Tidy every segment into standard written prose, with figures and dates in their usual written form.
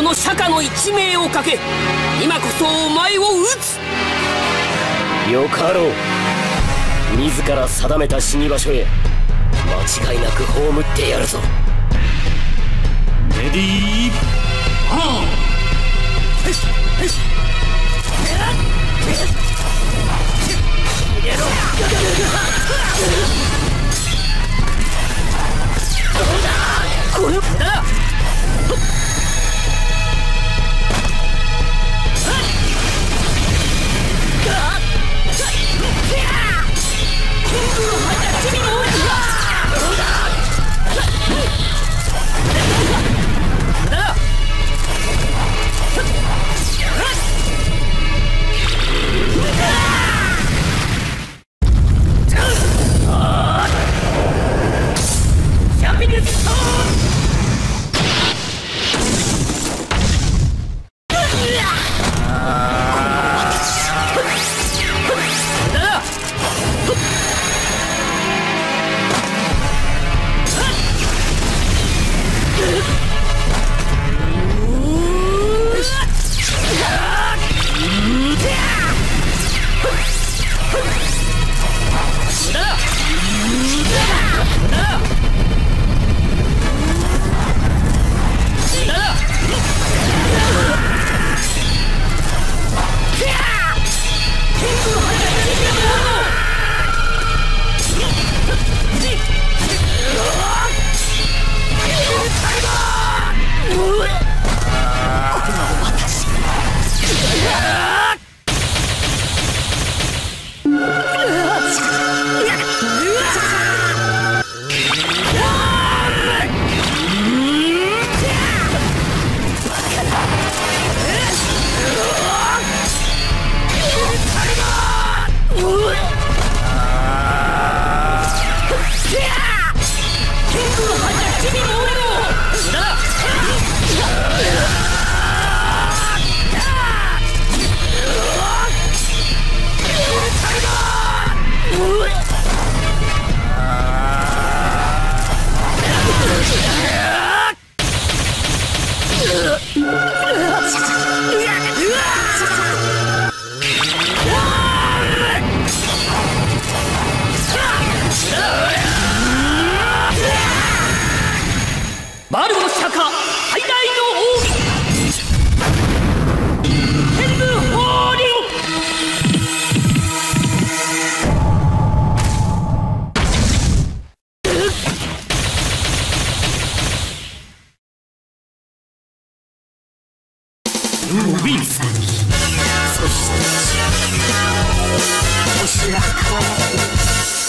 その釈迦の一命をかけ、今こそお前を討つ。よかろう。自ら定めた死に場所へ間違いなく葬ってやるぞ。レディーオン。どうだこれだ。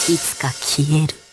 いつか消える。